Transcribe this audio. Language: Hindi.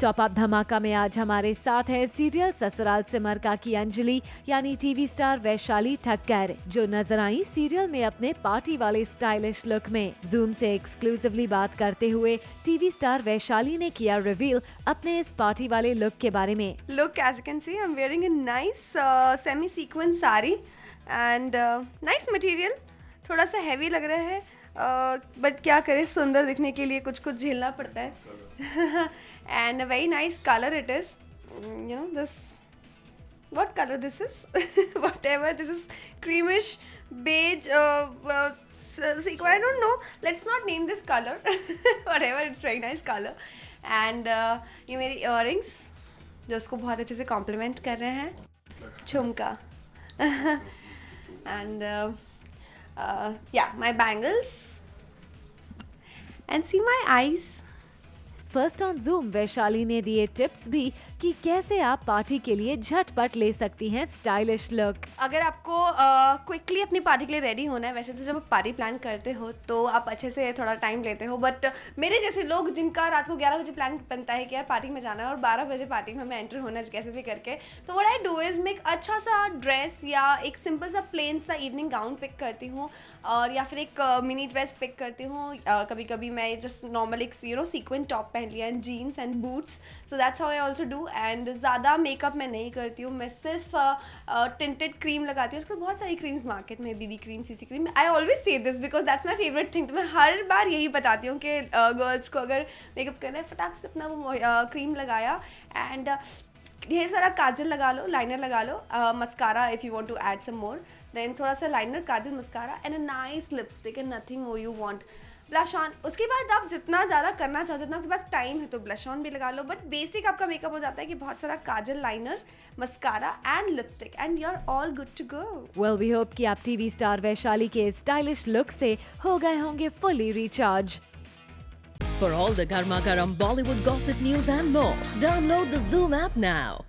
टॉप अप धमाका में आज हमारे साथ है सीरियल ससुराल सिमर का की अंजलि यानी टीवी स्टार वैशाली ठक्कर, जो नजर आई सीरियल में अपने पार्टी वाले स्टाइलिश लुक में। जूम से एक्सक्लूसिवली बात करते हुए टीवी स्टार वैशाली ने किया रिवील अपने इस पार्टी वाले लुक के बारे में। Look as you can see I am wearing a nice semi sequence sari and nice material. थोड़ा सा हैवी लग रहा है बट क्या करें, सुंदर दिखने के लिए कुछ कुछ झेलना पड़ता है। And very nice colour it is, you know this what colour this is whatever this is creamish beige I don't know, let's not name this color whatever, it's very nice color and ये मेरी earrings जो उसको बहुत अच्छे से compliment कर रहे हैं, झुमका and yeah my bangles and see my eyes। First on Zoom Vaishali ने दिए टिप्स भी कि कैसे आप पार्टी के लिए झटपट ले सकती हैं स्टाइलिश लुक। अगर आपको क्विकली अपनी पार्टी के लिए रेडी होना है, वैसे तो जब आप पार्टी प्लान करते हो तो आप अच्छे से थोड़ा टाइम लेते हो, बट मेरे जैसे लोग जिनका रात को 11 बजे प्लान बनता है कि यार पार्टी में जाना है और 12 बजे पार्टी में हमें एंटर होना है कैसे भी करके, तो व्हाट आई डू इज़ मैं एक अच्छा सा ड्रेस या एक सिंपल सा प्लेन सा इवनिंग गाउन पिक करती हूँ और या फिर एक मिनी ड्रेस पिक करती हूँ। कभी कभी मैं जस्ट नॉर्मल एक यू नो सीक्वेंट टॉप पहन लिया and jeans and boots, so that's how I also do. And ज़्यादा मेकअप मैं नहीं करती हूँ, मैं सिर्फ टिंटेड क्रीम लगाती हूँ। उसको बहुत सारी क्रीम्स मार्केट में, BB cream, CC cream, I always say this because that's my favourite thing. तो मैं हर बार यही बताती हूँ कि गर्ल्स को अगर मेकअप करना है फटाक से अपना वो क्रीम लगाया एंड ढेर सारा काजल लगा लो, लाइनर लगा लो, mascara if you want to add some more, then थोड़ा सा liner, kajal, mascara and a nice lipstick and nothing more you want, blush on. उसके बाद आप जितना ज़्यादा करना चाहो, जितना आपके पास टाइम है तो ब्लश ऑन भी लगा लो, बट बेसिक आपका मेकअप हो जाता है कि बहुत सारा kajal, liner, mascara and lipstick and you are all good to go. Well we hope कि आप टीवी स्टार वैशाली के स्टाइलिश लुक से हो गए होंगे fully recharge. For all the गर्मा गर्म Bollywood gossip news and more download the Zoom app now.